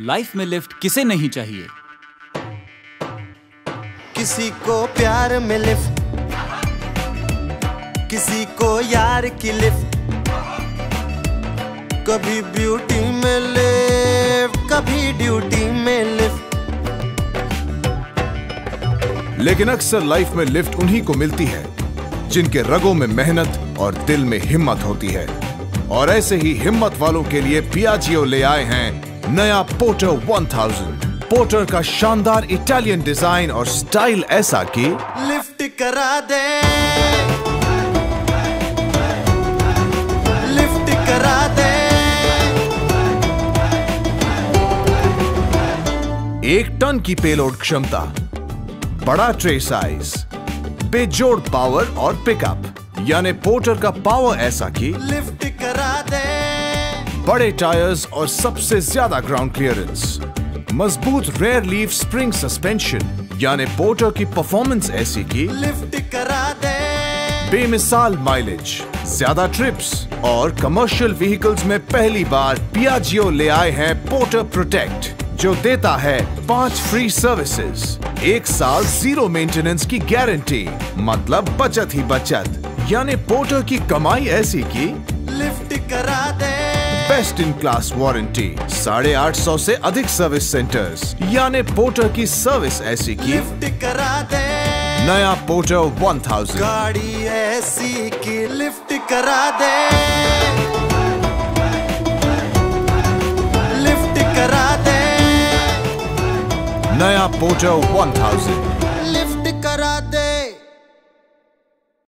Life में lift किसे नहीं चाहिए? किसी को प्यार में लिफ्ट, किसी को यार की लिफ्ट, कभी ब्यूटी में लिफ्ट, कभी ड्यूटी में लिफ्ट। लेकिन अक्सर लाइफ में लिफ्ट उन्हीं को मिलती है जिनके रगों में मेहनत और दिल में हिम्मत होती है। और ऐसे ही हिम्मत वालों के लिए पियाजियो ले आए हैं नया पोर्टर 1000। पोर्टर का शानदार इटालियन डिजाइन और स्टाइल ऐसा कि लिफ्ट करा दे, लिफ्ट करा दे। एक टन की पेलोड क्षमता, बड़ा ट्रे साइज, बेजोड़ पावर और पिकअप, यानी पोर्टर का पावर ऐसा कि लिफ्ट करा दे। बड़े टायर्स और सबसे ज्यादा ग्राउंड क्लियरेंस, मजबूत रेयर लीफ स्प्रिंग सस्पेंशन, यानी पोर्टर की परफॉर्मेंस ऐसी कि लिफ्ट करा दे। बेमिसाल माइलेज, ज्यादा ट्रिप्स और कमर्शियल व्हीकल्स में पहली बार पियाजियो ले आए हैं पोर्टर प्रोटेक्ट, जो देता है 5 फ्री सर्विसेज, 1 साल 0 मेंटेनेंस की गारंटी, मतलब बचत ही बचत, यानी पोर्टर की कमाई ऐसी कि लिफ्ट करा दे। बेस्ट इन क्लास वारंटी, 850 से अधिक सर्विस सेंटर्स, यानी पोर्टर की सर्विस ऐसी कि लिफ्ट करा दे। नया पोर्टर 1000, गाड़ी ऐसी कि लिफ्ट करा दे, लिफ्ट करा दे। नया पोर्टर 1000।